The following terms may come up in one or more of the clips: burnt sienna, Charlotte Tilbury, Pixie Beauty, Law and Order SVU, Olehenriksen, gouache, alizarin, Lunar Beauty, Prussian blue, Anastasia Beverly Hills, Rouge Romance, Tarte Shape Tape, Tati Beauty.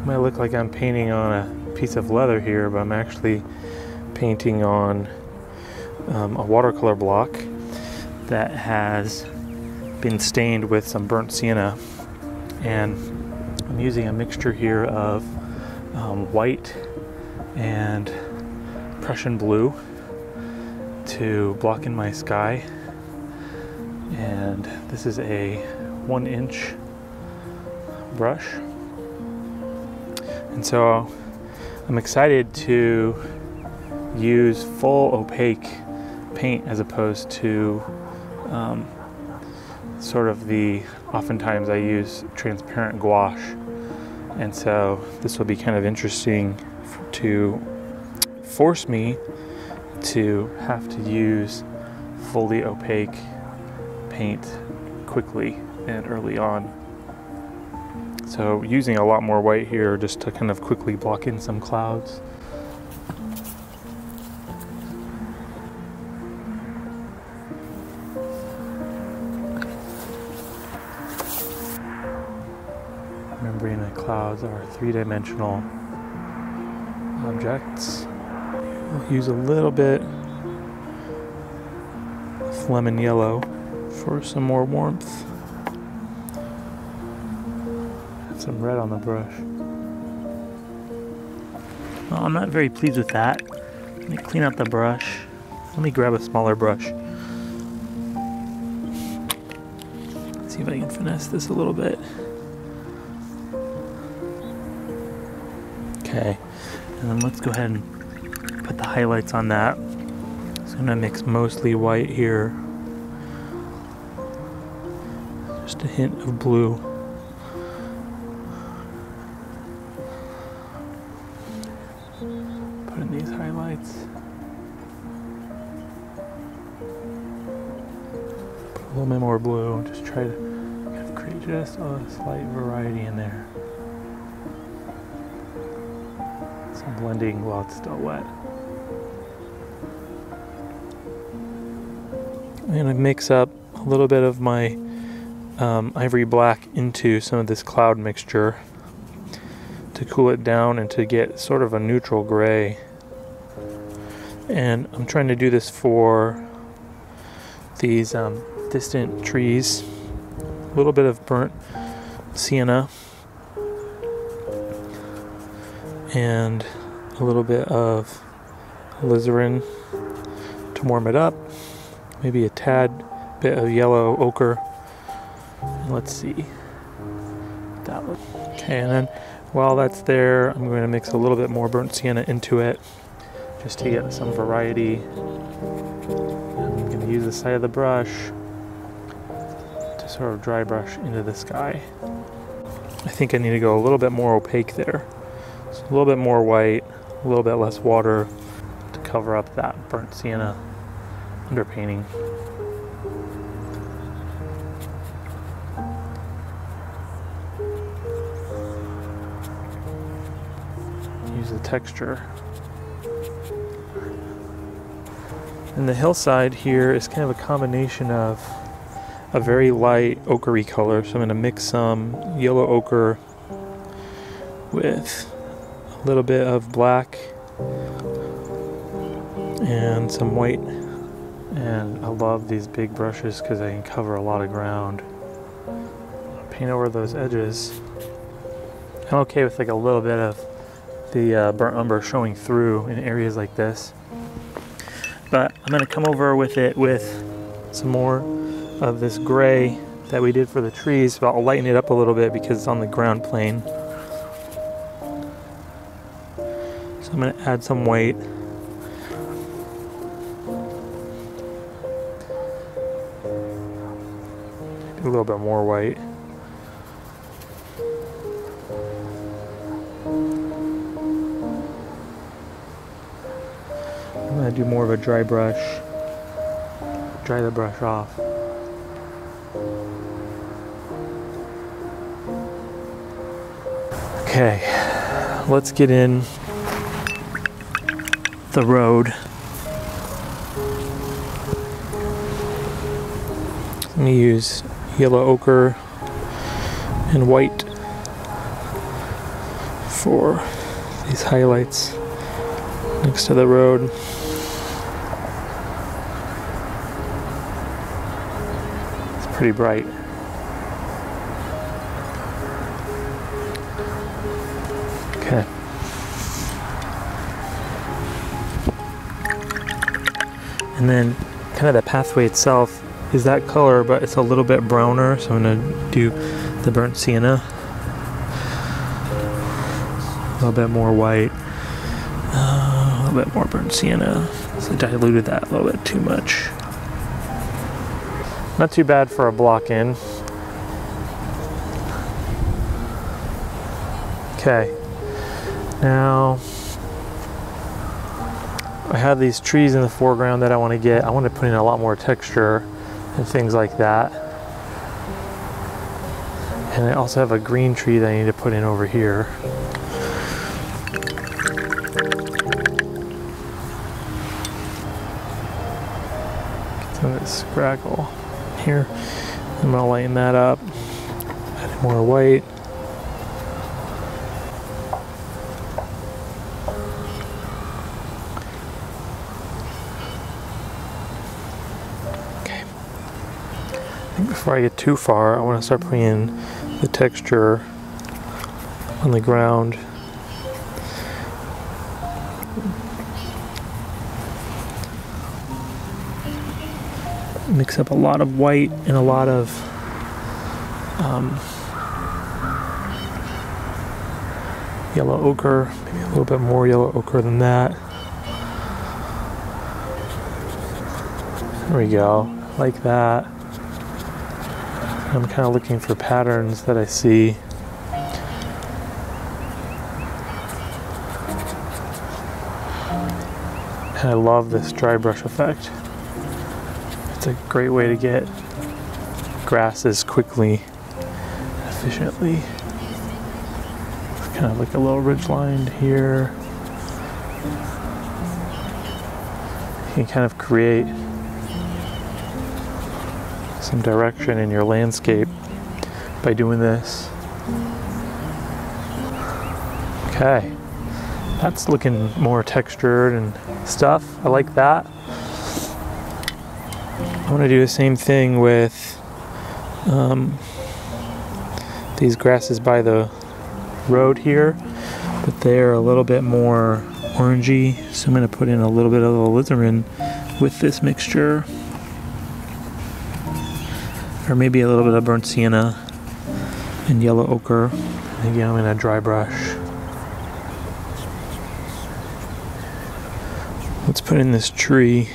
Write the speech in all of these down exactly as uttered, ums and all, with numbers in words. It might look like I'm painting on a piece of leather here, but I'm actually painting on um, a watercolor block that has been stained with some burnt sienna. And I'm using a mixture here of um, white and Prussian blue to block in my sky. And this is a one inch brush. And so I'm excited to use full opaque paint as opposed to um, sort of the, oftentimes I use transparent gouache. And so this will be kind of interesting to force me to have to use fully opaque paint quickly and early on. So using a lot more white here just to kind of quickly block in some clouds. Remembering that clouds are three-dimensional objects. We'll use a little bit of lemon yellow for some more warmth. Some red on the brush. Well, I'm not very pleased with that. Let me clean up the brush. Let me grab a smaller brush. Let's see if I can finesse this a little bit. Okay, and then let's go ahead and put the highlights on that. So I'm gonna mix mostly white here. Just a hint of blue. Put in these highlights. Put a little bit more blue. Just try to kind of create just a slight variety in there. Some blending while it's still wet. I'm gonna mix up a little bit of my um, ivory black into some of this cloud mixture to cool it down and to get sort of a neutral gray. And I'm trying to do this for these um, distant trees. A little bit of burnt sienna and a little bit of alizarin to warm it up. Maybe a tad bit of yellow ochre. Let's see. That looks okay, and then while that's there, I'm going to mix a little bit more burnt sienna into it just to get some variety. I'm going to use the side of the brush to sort of dry brush into the sky. I think I need to go a little bit more opaque there. So a little bit more white, a little bit less water to cover up that burnt sienna underpainting. Use the texture. And the hillside here is kind of a combination of a very light ochre-y color. So I'm going to mix some yellow ochre with a little bit of black and some white. And I love these big brushes because I can cover a lot of ground. Paint over those edges. I'm okay with like a little bit of the uh, burnt umber showing through in areas like this. But I'm gonna come over with it with some more of this gray that we did for the trees, but I'll lighten it up a little bit because it's on the ground plane. So I'm gonna add some white. Maybe a little bit more white. I do more of a dry brush, dry the brush off. Okay, let's get in the road. Let me use yellow ochre and white for these highlights next to the road. It's pretty bright. Okay. And then kind of the pathway itself is that color, but it's a little bit browner, so I'm gonna do the burnt sienna. A little bit more white, uh, a little bit more burnt sienna. So I diluted that a little bit too much. Not too bad for a block in. Okay, now I have these trees in the foreground that I want to get. I want to put in a lot more texture and things like that. And I also have a green tree that I need to put in over here. Get some of this scraggle here. I'm gonna lighten that up. Add more white. Before I get too far, I want to start putting in the texture on the ground. Mix up a lot of white and a lot of um, yellow ochre, maybe a little bit more yellow ochre than that. There we go, like that. I'm kind of looking for patterns that I see. And I love this dry brush effect. It's a great way to get grasses quickly, efficiently. It's kind of like a little ridge line here. You can kind of create some direction in your landscape by doing this. Okay, that's looking more textured and stuff. I like that. I want to do the same thing with um, these grasses by the road here, but they're a little bit more orangey, so I'm going to put in a little bit of alizarin with this mixture. Or maybe a little bit of burnt sienna and yellow ochre. And again, I'm gonna dry brush. Let's put in this tree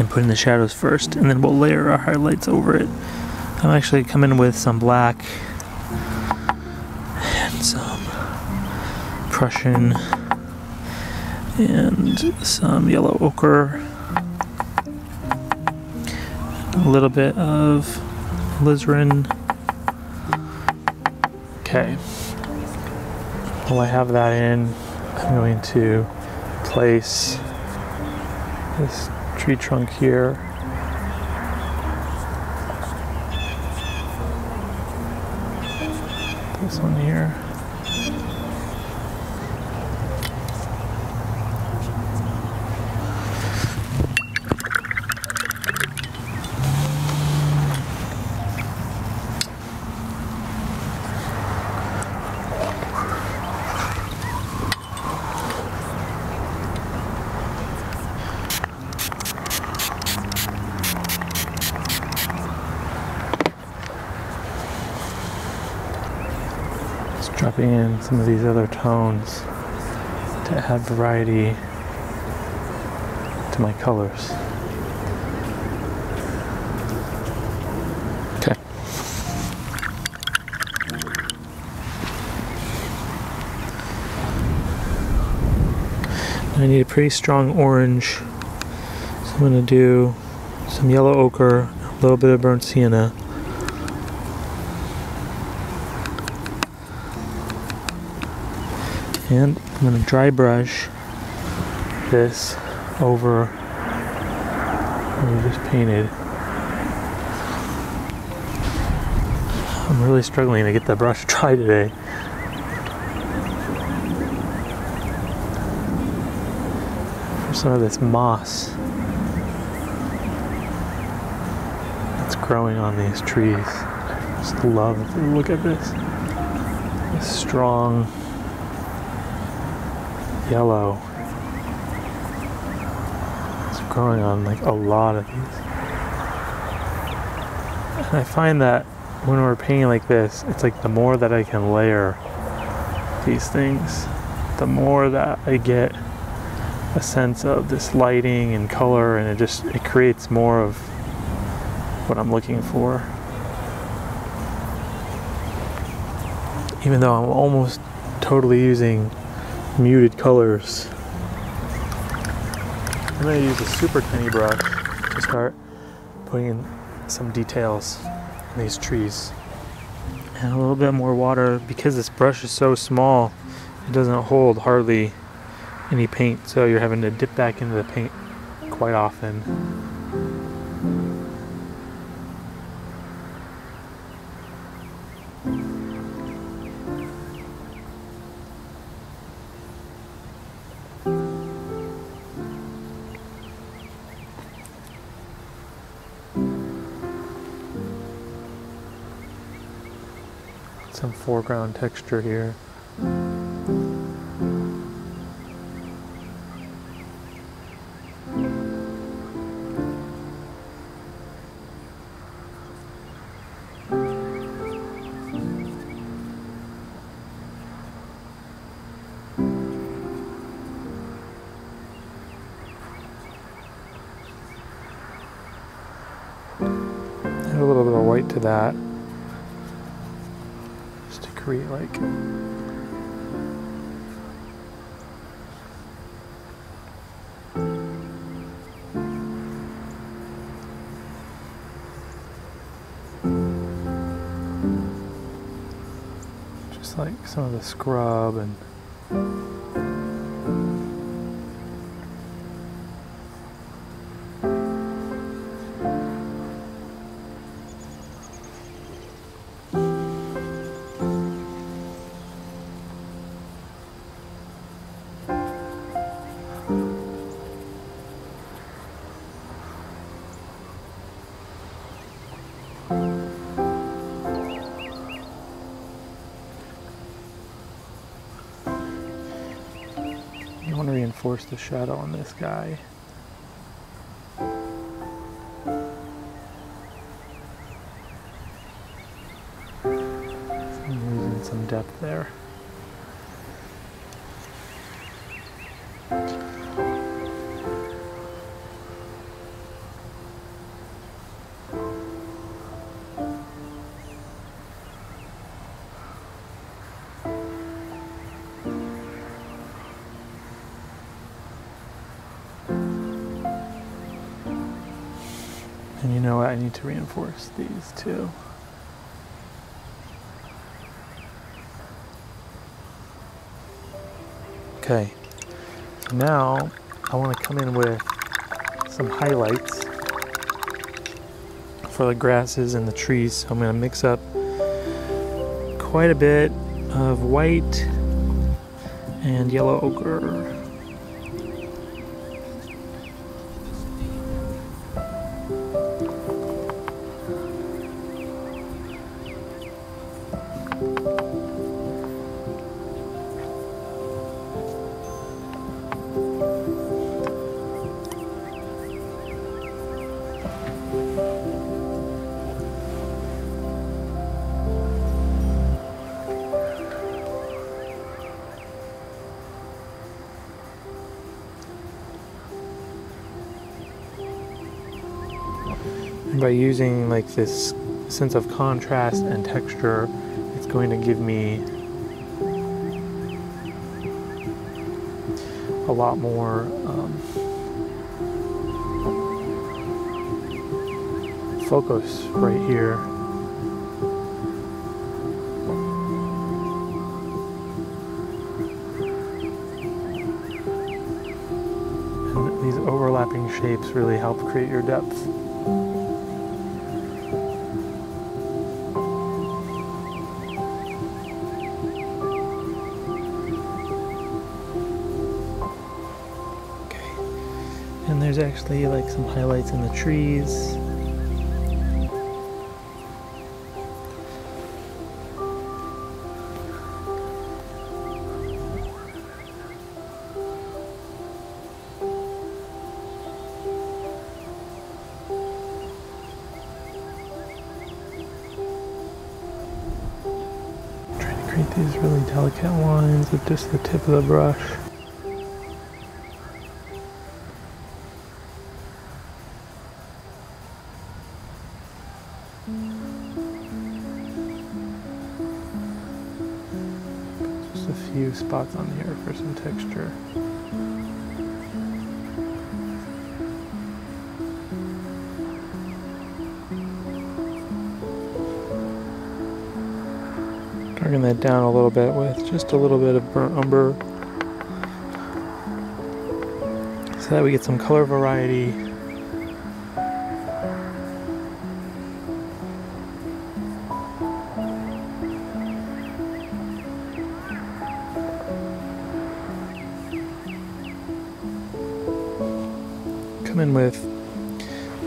and put in the shadows first, and then we'll layer our highlights over it. I'm actually coming with some black and some Prussian and some yellow ochre. A little bit of alizarin. Okay. While I have that in, I'm going to place this tree trunk here. This one here. Dropping in some of these other tones to add variety to my colors. Okay. I need a pretty strong orange, so I'm going to do some yellow ochre, a little bit of burnt sienna. And I'm going to dry brush this over what we just painted. I'm really struggling to get the brush dry today. some of this moss that's growing on these trees. Just love it. Look at this. This strong yellow. It's growing on like a lot of these. And I find that when we're painting like this, it's like the more that I can layer these things, the more that I get a sense of this lighting and color, and it just, it creates more of what I'm looking for. Even though I'm almost totally using muted colors. I'm gonna use a super tiny brush to start putting in some details in these trees. And a little bit more water, because this brush is so small, it doesn't hold hardly any paint, so you're having to dip back into the paint quite often. Some foreground texture here. Add a little bit of white to that, just to create like just like some of the scrub and I want to reinforce the shadow on this guy. So I'm losing some depth there. And you know what, I need to reinforce these too. Okay, so now I want to come in with some highlights for the grasses and the trees. So I'm going to mix up quite a bit of white and yellow ochre. By using like this sense of contrast and texture, it's going to give me a lot more um, focus right here. And these overlapping shapes really help create your depth. And there's actually like some highlights in the trees. Create these really delicate lines with just the tip of the brush. Just a few spots on here for some texture. Turn that down a little bit with just a little bit of burnt umber so that we get some color variety. Come in with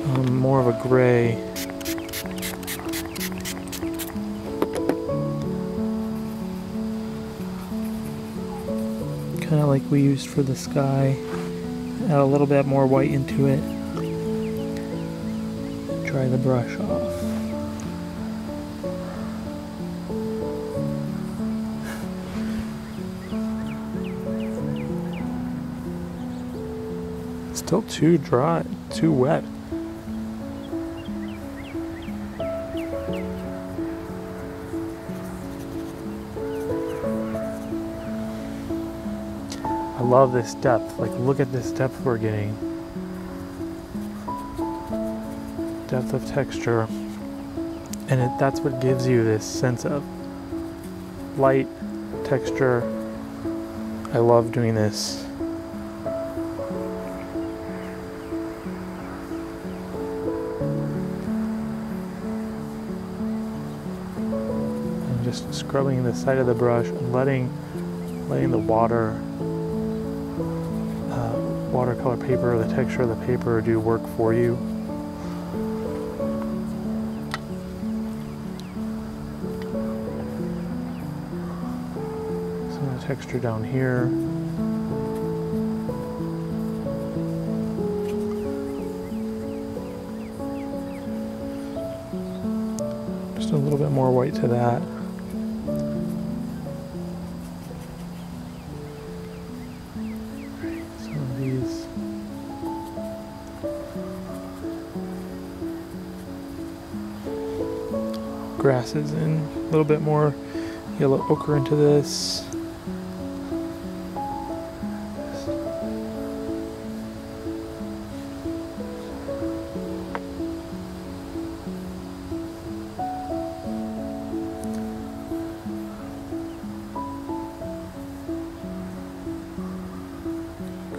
um, more of a gray. Kind of like we used for the sky. Add a little bit more white into it. Dry the brush off. It's still too dry, too wet. I love this depth. Like, look at this depth we're getting. Depth of texture. And it, that's what gives you this sense of light, texture. I love doing this. I'm just scrubbing the side of the brush and letting, letting the water watercolor paper, the texture of the paper do work for you. Some of the texture down here. Just a little bit more white to that. Grasses in, a little bit more yellow ochre into this.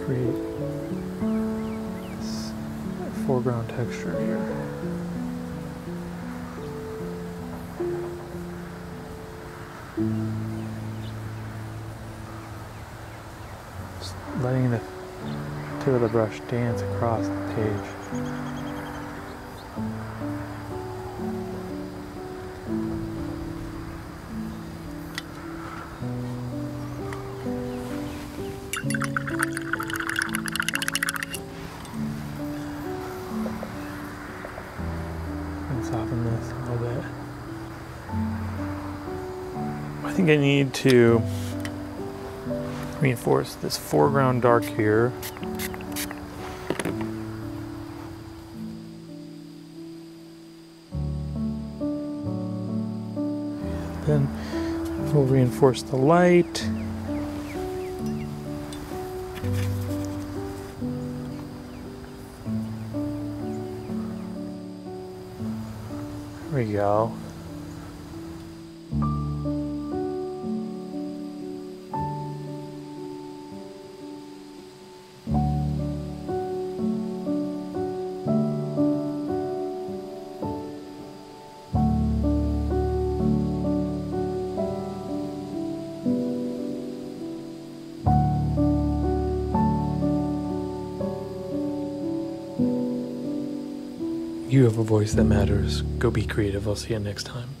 Create this foreground texture here. Just letting the tip of the brush dance across the page. And soften this a little bit. I think I need to reinforce this foreground dark here. Then we'll reinforce the light. There we go. You have a voice that matters. Go be creative. I'll see you next time.